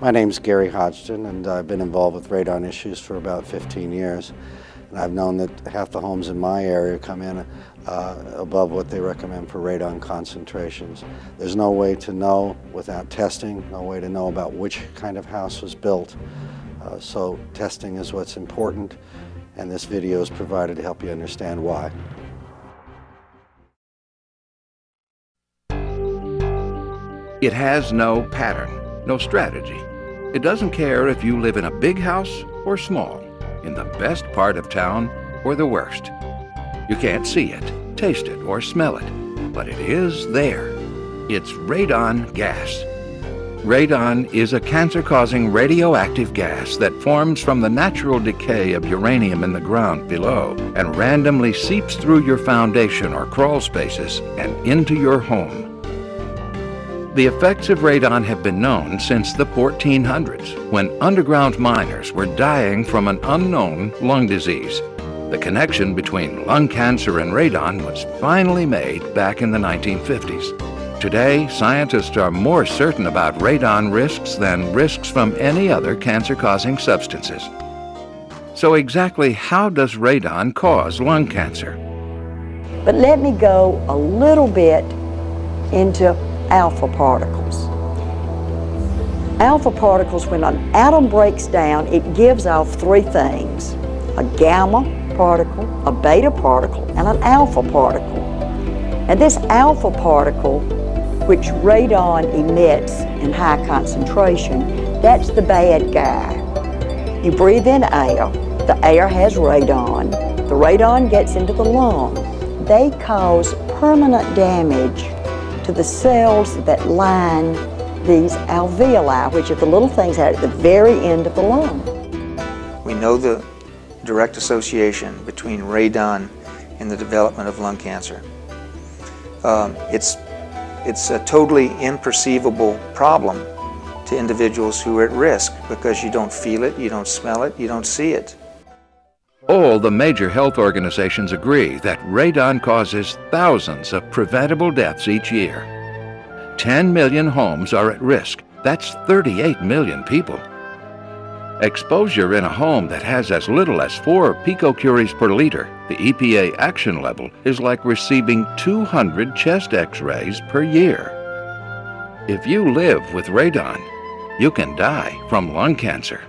My name's Gary Hodgson, and I've been involved with radon issues for about 15 years. And I've known that half the homes in my area come in above what they recommend for radon concentrations. There's no way to know without testing, no way to know about which kind of house was built. So testing is what's important, and this video is provided to help you understand why. It has no pattern, no strategy. It doesn't care if you live in a big house or small, in the best part of town or the worst. You can't see it, taste it, or smell it, but it is there. It's radon gas. Radon is a cancer-causing radioactive gas that forms from the natural decay of uranium in the ground below and randomly seeps through your foundation or crawl spaces and into your home. The effects of radon have been known since the 1400s, when underground miners were dying from an unknown lung disease. The connection between lung cancer and radon was finally made back in the 1950s. Today, scientists are more certain about radon risks than risks from any other cancer-causing substances. So exactly how does radon cause lung cancer? But let me go a little bit into alpha particles. Alpha particles, when an atom breaks down, it gives off three things: a gamma particle, a beta particle, and an alpha particle. And this alpha particle, which radon emits in high concentration, that's the bad guy. You breathe in air, the air has radon, the radon gets into the lung. They cause permanent damage to the cells that line these alveoli, which are the little things at the very end of the lung. We know the direct association between radon and the development of lung cancer. It's a totally imperceivable problem to individuals who are at risk because you don't feel it, you don't smell it, you don't see it. All the major health organizations agree that radon causes thousands of preventable deaths each year. 10 million homes are at risk. That's 38 million people. Exposure in a home that has as little as 4 picocuries per liter, the EPA action level, is like receiving 200 chest x-rays per year. If you live with radon, you can die from lung cancer.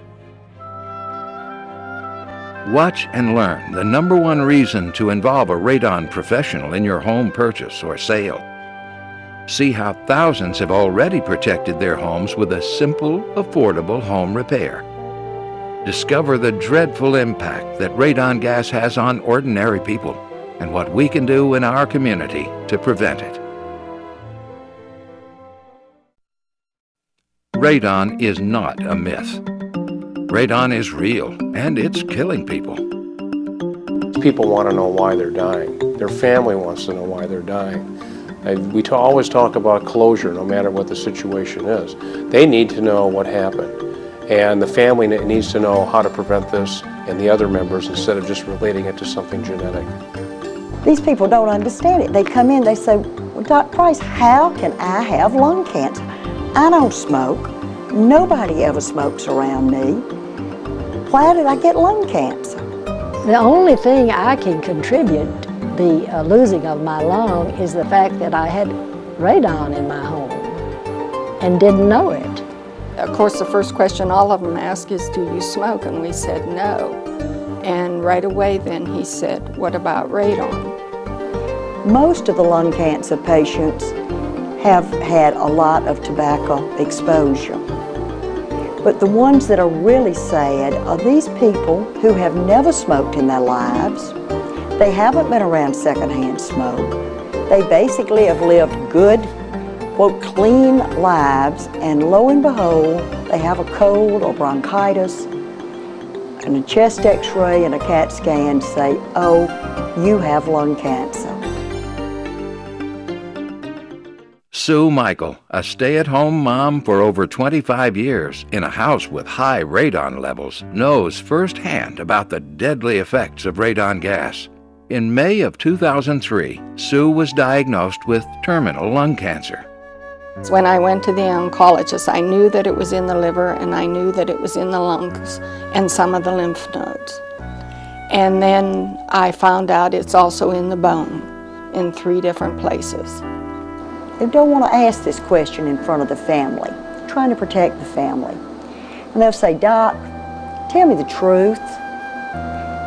Watch and learn the #1 reason to involve a radon professional in your home purchase or sale. See how thousands have already protected their homes with a simple, affordable home repair. Discover the dreadful impact that radon gas has on ordinary people and what we can do in our community to prevent it. Radon is not a myth. Radon is real, and it's killing people. People want to know why they're dying. Their family wants to know why they're dying. We always talk about closure, no matter what the situation is. They need to know what happened, and the family needs to know how to prevent this and the other members instead of just relating it to something genetic. These people don't understand it. They come in, they say, well, Doc Price, how can I have lung cancer? I don't smoke. Nobody ever smokes around me. Why did I get lung cancer? The only thing I can contribute to the losing of my lung is the fact that I had radon in my home and didn't know it. Of course, the first question all of them ask is, do you smoke? And we said no. And right away then he said, what about radon? Most of the lung cancer patients have had a lot of tobacco exposure. But the ones that are really sad are these people who have never smoked in their lives. They haven't been around secondhand smoke. They basically have lived good, quote, clean lives, and lo and behold, they have a cold or bronchitis and a chest x-ray and a CAT scan to say, oh, you have lung cancer. Sue Michael, a stay-at-home mom for over 25 years in a house with high radon levels, knows firsthand about the deadly effects of radon gas. In May of 2003, Sue was diagnosed with terminal lung cancer. When I went to the oncologist, I knew that it was in the liver, and I knew that it was in the lungs and some of the lymph nodes. And then I found out it's also in the bone in 3 different places. They don't want to ask this question in front of the family, trying to protect the family. And they'll say, Doc, tell me the truth.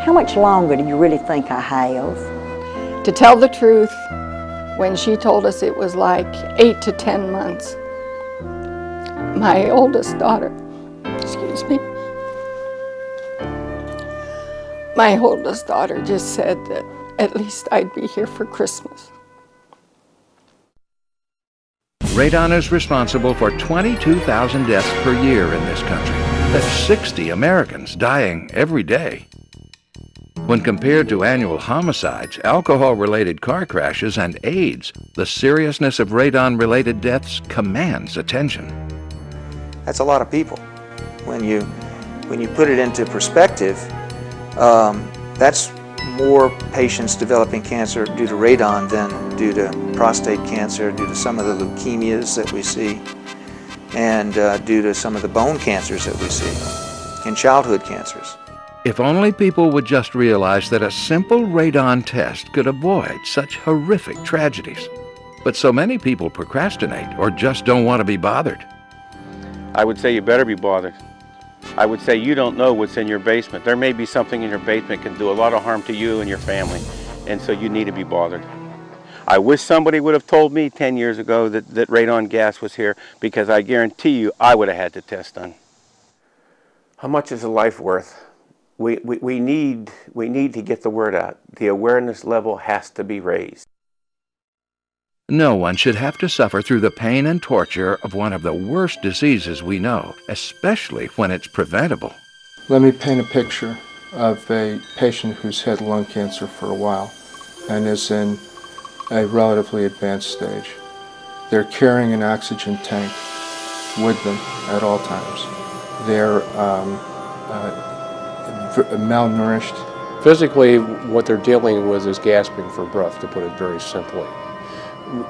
How much longer do you really think I have? To tell the truth, when she told us it was like 8 to 10 months, my oldest daughter, excuse me, my oldest daughter just said that at least I'd be here for Christmas. Radon is responsible for 22,000 deaths per year in this country. That's 60 Americans dying every day. When compared to annual homicides, alcohol-related car crashes, and AIDS, the seriousness of radon-related deaths commands attention. That's a lot of people. When you put it into perspective, that's more patients developing cancer due to radon than due to prostate cancer, due to some of the leukemias that we see, and due to some of the bone cancers that we see, and childhood cancers. If only people would just realize that a simple radon test could avoid such horrific tragedies. But so many people procrastinate or just don't want to be bothered. I would say you better be bothered. I would say you don't know what's in your basement. There may be something in your basement that can do a lot of harm to you and your family, and so you need to be bothered. I wish somebody would have told me 10 years ago that radon gas was here, because I guarantee you I would have had the test done. How much is a life worth? We need to get the word out. The awareness level has to be raised. No one should have to suffer through the pain and torture of one of the worst diseases we know, especially when it's preventable. Let me paint a picture of a patient who's had lung cancer for a while and is in a relatively advanced stage. They're carrying an oxygen tank with them at all times. They're malnourished. Physically, what they're dealing with is gasping for breath, to put it very simply.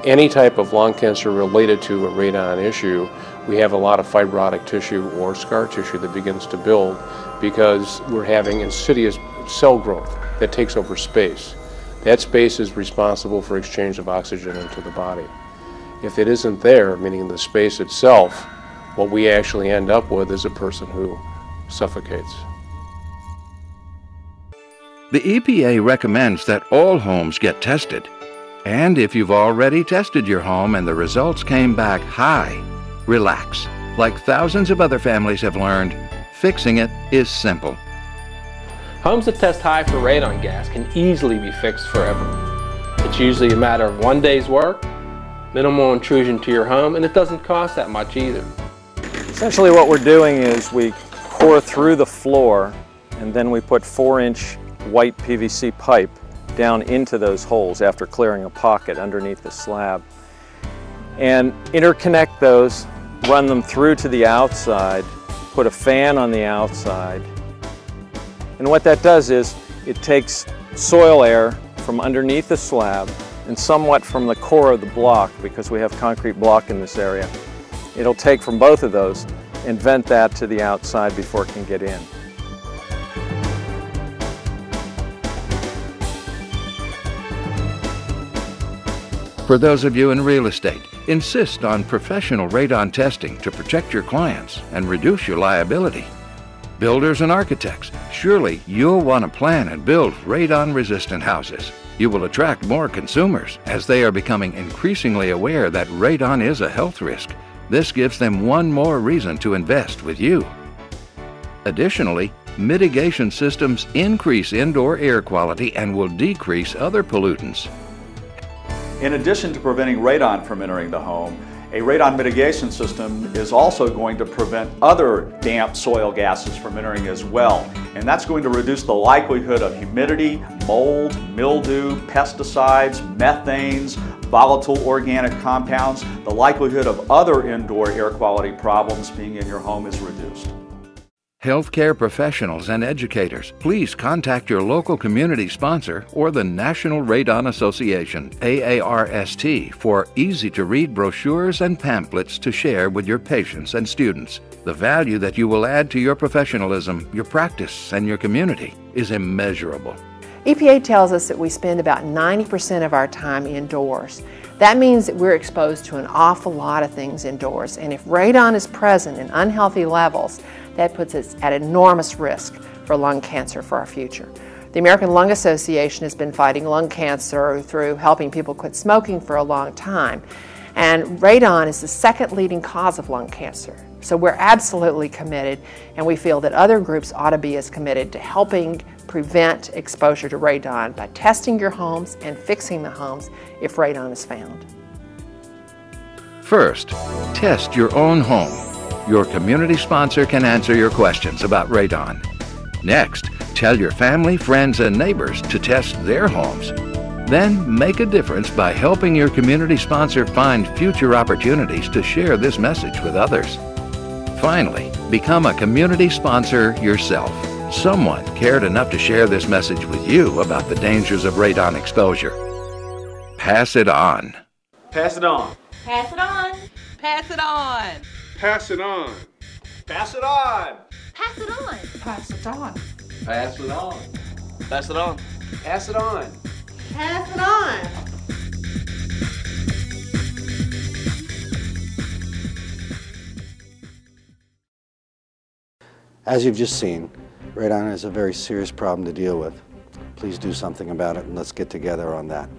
Any type of lung cancer related to a radon issue, we have a lot of fibrotic tissue or scar tissue that begins to build because we're having insidious cell growth that takes over space. That space is responsible for exchange of oxygen into the body. If it isn't there, meaning the space itself, what we actually end up with is a person who suffocates. The EPA recommends that all homes get tested. And if you've already tested your home and the results came back high, relax. Like thousands of other families have learned, fixing it is simple. Homes that test high for radon gas can easily be fixed forever. It's usually a matter of one day's work, minimal intrusion to your home, and it doesn't cost that much either. Essentially what we're doing is we core through the floor, and then we put 4-inch white PVC pipe down into those holes after clearing a pocket underneath the slab, and interconnect those, run them through to the outside, put a fan on the outside. And what that does is it takes soil air from underneath the slab and somewhat from the core of the block, because we have concrete block in this area. It'll take from both of those and vent that to the outside before it can get in. For those of you in real estate, insist on professional radon testing to protect your clients and reduce your liability. Builders and architects, surely you'll want to plan and build radon-resistant houses. You will attract more consumers as they are becoming increasingly aware that radon is a health risk, This gives them one more reason to invest with you. Additionally, mitigation systems increase indoor air quality and will decrease other pollutants. In addition to preventing radon from entering the home, a radon mitigation system is also going to prevent other damp soil gases from entering as well. And that's going to reduce the likelihood of humidity, mold, mildew, pesticides, methanes, volatile organic compounds. The likelihood of other indoor air quality problems being in your home is reduced. Healthcare professionals and educators, please contact your local community sponsor or the National Radon Association, AARST, for easy-to-read brochures and pamphlets to share with your patients and students. The value that you will add to your professionalism, your practice, and your community is immeasurable. EPA tells us that we spend about 90% of our time indoors. That means that we're exposed to an awful lot of things indoors, and if radon is present in unhealthy levels, that puts us at enormous risk for lung cancer for our future. The American Lung Association has been fighting lung cancer through helping people quit smoking for a long time, and radon is the second leading cause of lung cancer. So we're absolutely committed, and we feel that other groups ought to be as committed to helping prevent exposure to radon by testing your homes and fixing the homes if radon is found. First, test your own home. Your community sponsor can answer your questions about radon. Next, tell your family, friends, and neighbors to test their homes. Then make a difference by helping your community sponsor find future opportunities to share this message with others. Finally, become a community sponsor yourself. Someone cared enough to share this message with you about the dangers of radon exposure. Pass it on. Pass it on. Pass it on. Pass it on. Pass it on. Pass it on. Pass it on. Pass it on. Pass it on. Pass it on. Pass it on. Pass it on. As you've just seen, radon is a very serious problem to deal with. Please do something about it, and let's get together on that.